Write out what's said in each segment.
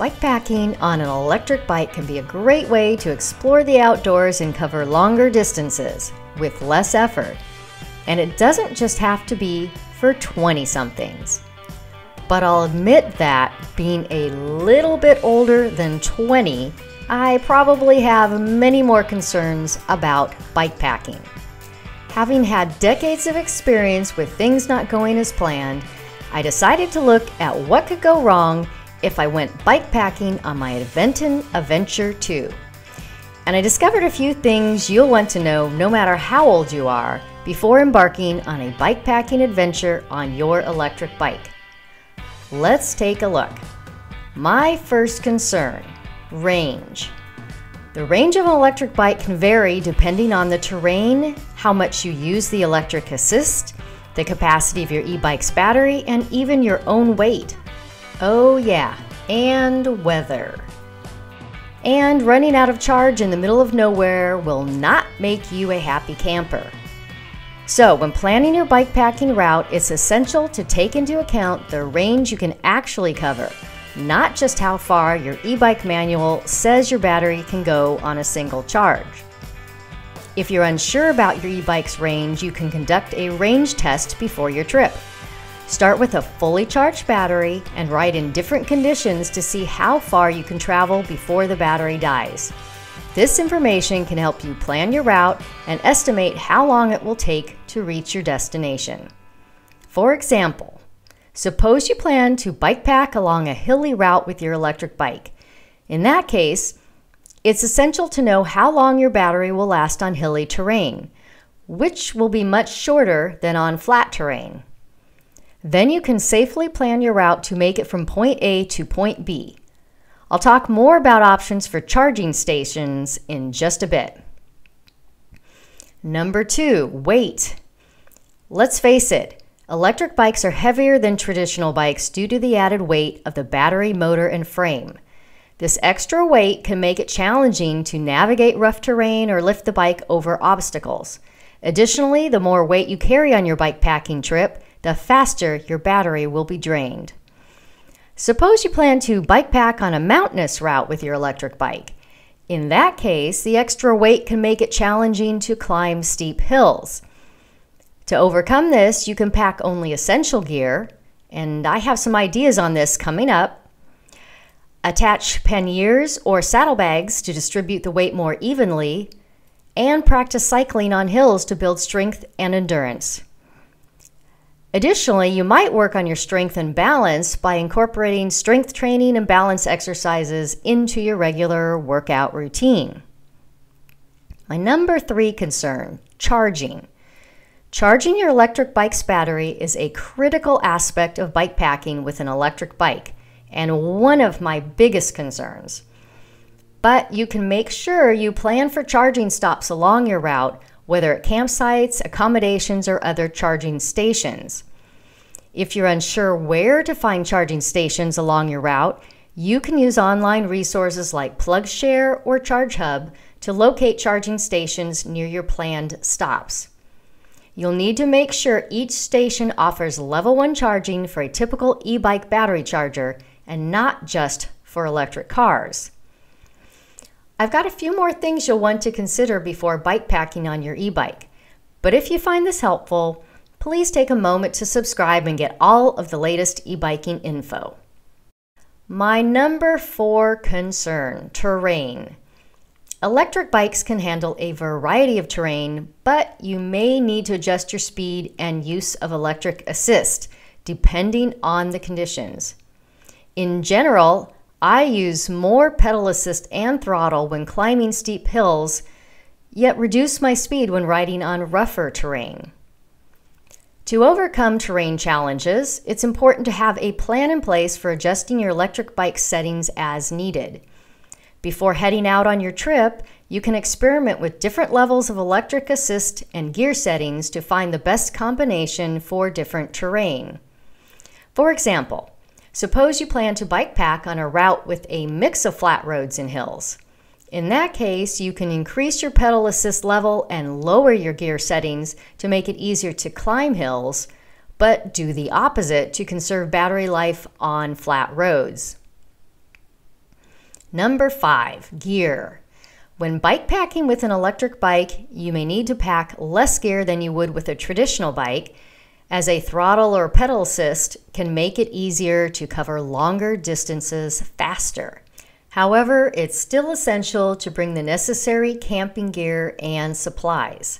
Bikepacking on an electric bike can be a great way to explore the outdoors and cover longer distances with less effort. And it doesn't just have to be for 20-somethings. But I'll admit that, being a little bit older than 20, I probably have many more concerns about bikepacking. Having had decades of experience with things not going as planned, I decided to look at what could go wrong if I went bikepacking on my Aventon Adventure 2. And I discovered a few things you'll want to know no matter how old you are before embarking on a bikepacking adventure on your electric bike. Let's take a look. My first concern, range. The range of an electric bike can vary depending on the terrain, how much you use the electric assist, the capacity of your e-bike's battery, and even your own weight. Oh yeah, and weather. And running out of charge in the middle of nowhere will not make you a happy camper. So when planning your bikepacking route, it's essential to take into account the range you can actually cover, not just how far your e-bike manual says your battery can go on a single charge. If you're unsure about your e-bike's range, you can conduct a range test before your trip. Start with a fully charged battery and ride in different conditions to see how far you can travel before the battery dies. This information can help you plan your route and estimate how long it will take to reach your destination. For example, suppose you plan to bikepack along a hilly route with your electric bike. In that case, it's essential to know how long your battery will last on hilly terrain, which will be much shorter than on flat terrain. Then you can safely plan your route to make it from point A to point B. I'll talk more about options for charging stations in just a bit. Number 2, weight. Let's face it, electric bikes are heavier than traditional bikes due to the added weight of the battery, motor, and frame. This extra weight can make it challenging to navigate rough terrain or lift the bike over obstacles. Additionally, the more weight you carry on your bikepacking trip, the faster your battery will be drained. Suppose you plan to bikepack on a mountainous route with your electric bike. In that case, the extra weight can make it challenging to climb steep hills. To overcome this, you can pack only essential gear, and I have some ideas on this coming up. Attach panniers or saddlebags to distribute the weight more evenly, and practice cycling on hills to build strength and endurance. Additionally, you might work on your strength and balance by incorporating strength training and balance exercises into your regular workout routine. My number 3 concern, charging. Charging your electric bike's battery is a critical aspect of bikepacking with an electric bike, and one of my biggest concerns. But you can make sure you plan for charging stops along your route, whether at campsites, accommodations, or other charging stations. If you're unsure where to find charging stations along your route, you can use online resources like PlugShare or ChargeHub to locate charging stations near your planned stops. You'll need to make sure each station offers level 1 charging for a typical e-bike battery charger and not just for electric cars. I've got a few more things you'll want to consider before bikepacking on your e-bike. But if you find this helpful, please take a moment to subscribe and get all of the latest e-biking info. My number 4 concern, terrain. Electric bikes can handle a variety of terrain, but you may need to adjust your speed and use of electric assist, depending on the conditions. In general, I use more pedal assist and throttle when climbing steep hills, yet reduce my speed when riding on rougher terrain. To overcome terrain challenges, it's important to have a plan in place for adjusting your electric bike settings as needed. Before heading out on your trip, you can experiment with different levels of electric assist and gear settings to find the best combination for different terrain. For example, suppose you plan to bikepack on a route with a mix of flat roads and hills. In that case, you can increase your pedal assist level and lower your gear settings to make it easier to climb hills, but do the opposite to conserve battery life on flat roads. Number 5, gear. When bike packing with an electric bike, you may need to pack less gear than you would with a traditional bike, as a throttle or pedal assist can make it easier to cover longer distances faster. However, it's still essential to bring the necessary camping gear and supplies,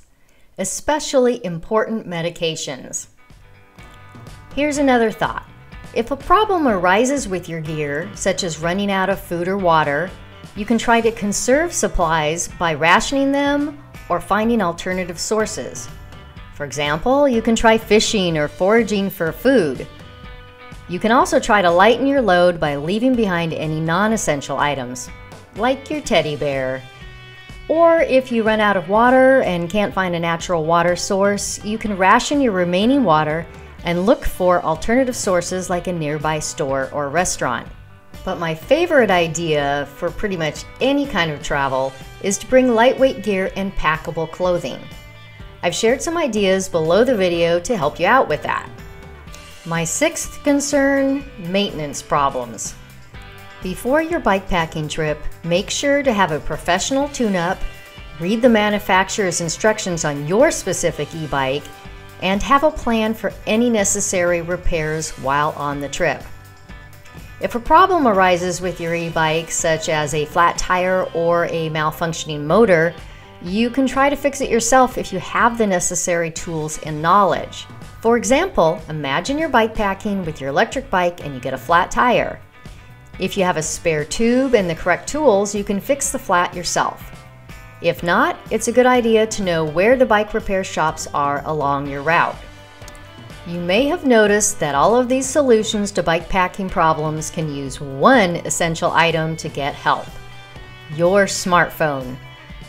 especially important medications. Here's another thought. If a problem arises with your gear, such as running out of food or water, you can try to conserve supplies by rationing them or finding alternative sources. For example, you can try fishing or foraging for food. You can also try to lighten your load by leaving behind any non-essential items, like your teddy bear. Or if you run out of water and can't find a natural water source, you can ration your remaining water and look for alternative sources like a nearby store or restaurant. But my favorite idea for pretty much any kind of travel is to bring lightweight gear and packable clothing. I've shared some ideas below the video to help you out with that. My 6th concern, maintenance problems. Before your bikepacking trip, make sure to have a professional tune-up, read the manufacturer's instructions on your specific e-bike, and have a plan for any necessary repairs while on the trip. If a problem arises with your e-bike, such as a flat tire or a malfunctioning motor, you can try to fix it yourself if you have the necessary tools and knowledge. For example, imagine you're bikepacking with your electric bike and you get a flat tire. If you have a spare tube and the correct tools, you can fix the flat yourself. If not, it's a good idea to know where the bike repair shops are along your route. You may have noticed that all of these solutions to bikepacking problems can use one essential item to get help: your smartphone.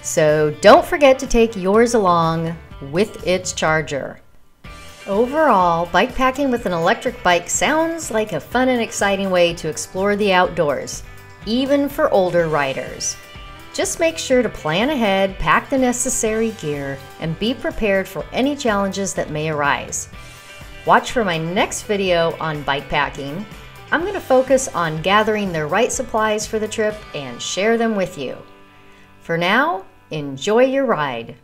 So don't forget to take yours along with its charger. Overall, bikepacking with an electric bike sounds like a fun and exciting way to explore the outdoors, even for older riders. Just make sure to plan ahead, pack the necessary gear, and be prepared for any challenges that may arise. Watch for my next video on bikepacking. I'm going to focus on gathering the right supplies for the trip and share them with you. For now, enjoy your ride.